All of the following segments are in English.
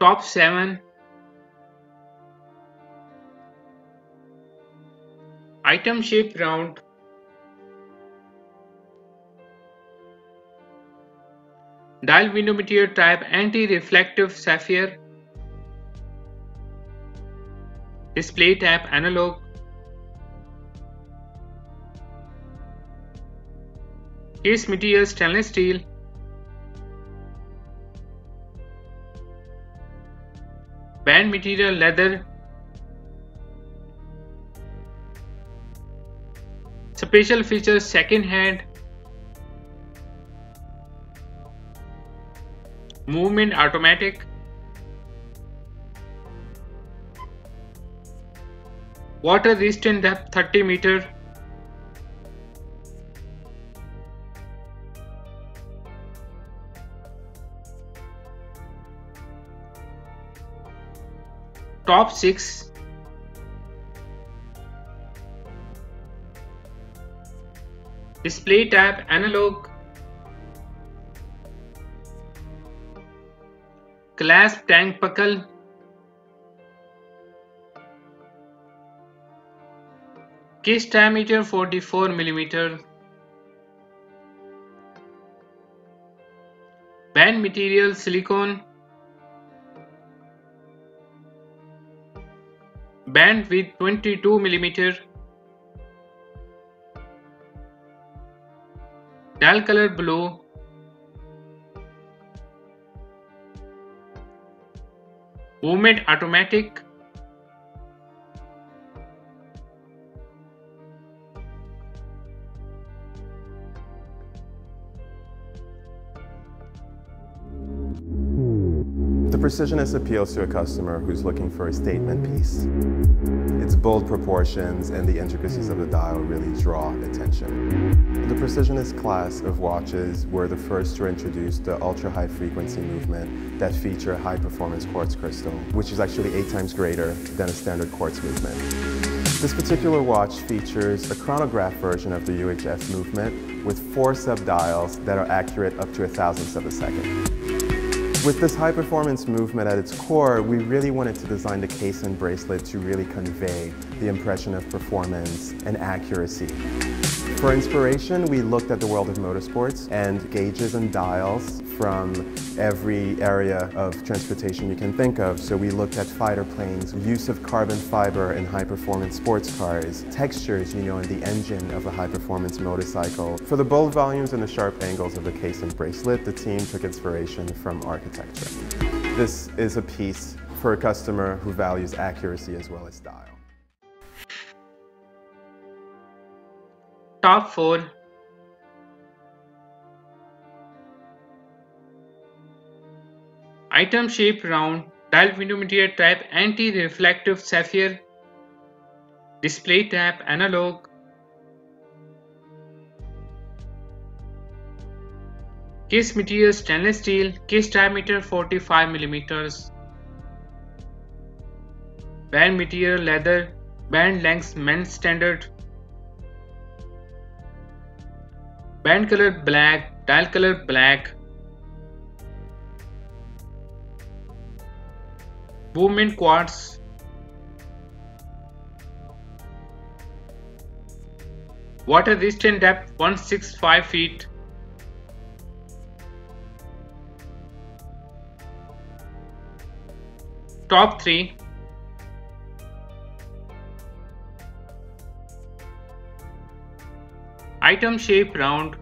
top 7 item shape round dial window material type anti-reflective sapphire, display type analog, case material stainless steel, band material leather, special features second hand, movement automatic, water resistant depth 30 meter, top 6 display type analog, clasp tank buckle, case diameter 44 mm, band material silicone, band width 22 mm, dial color blue, movement automatic, Precisionist appeals to a customer who's looking for a statement piece. Its bold proportions and the intricacies of the dial really draw attention. The Precisionist class of watches were the first to introduce the ultra-high frequency movement that feature high-performance quartz crystal, which is actually 8 times greater than a standard quartz movement. This particular watch features a chronograph version of the UHF movement with 4 sub-dials that are accurate up to 1/1000th of a second. With this high-performance movement at its core, we really wanted to design the case and bracelet to really convey the impression of performance and accuracy. For inspiration, we looked at the world of motorsports and gauges and dials from every area of transportation you can think of. So we looked at fighter planes, use of carbon fiber in high-performance sports cars, textures, in the engine of a high-performance motorcycle. For the bold volumes and the sharp angles of the case and bracelet, the team took inspiration from architecture. This is a piece for a customer who values accuracy as well as style. Top 4 item shape round dial window material type anti-reflective sapphire, display type analog, case material stainless steel, case diameter 45 mm, band material leather, band length men's standard, band color black, dial color black, movement quartz, water resistant depth 165 feet, top 3 item shape round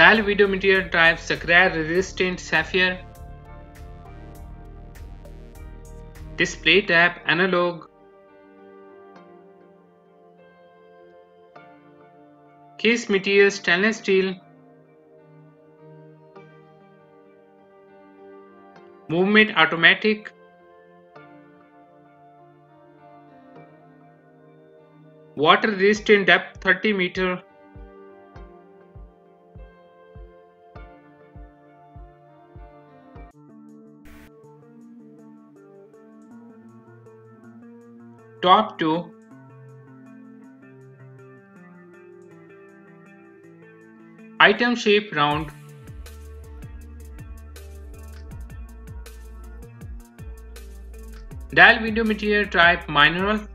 dial window material type scratch resistant sapphire, display type analog, case material stainless steel, movement automatic, water resistant depth 30 m, top 2 item shape round Dial window material type mineral.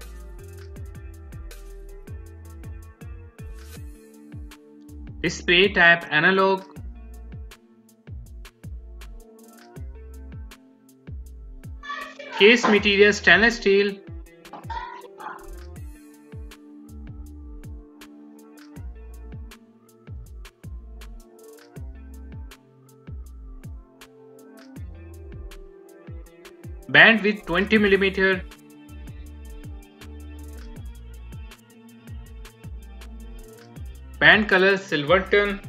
Display type analog. Case material stainless steel. Bandwidth 20 mm. Band color Silverton.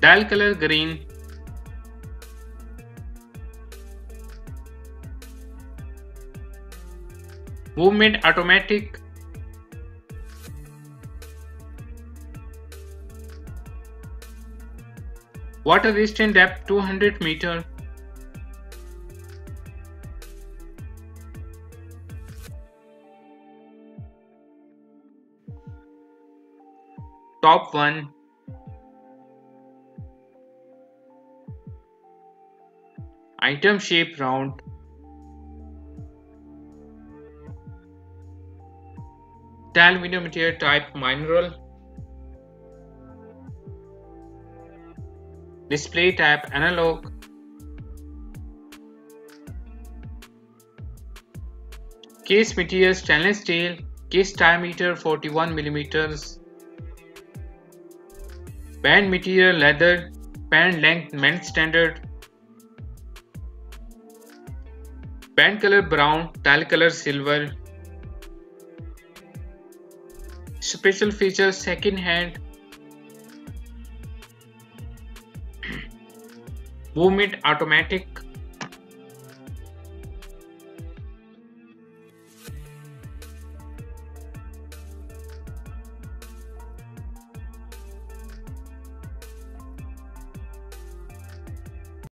Dial color green. Movement automatic. Water resistant depth 200 m. Top 1. Item shape round. Tile window material type mineral. Display type analog. Case material stainless steel. Case diameter 41 mm. Band material leather. Band length men's standard. Band color brown. Tile color silver. Special features second hand. Movement automatic.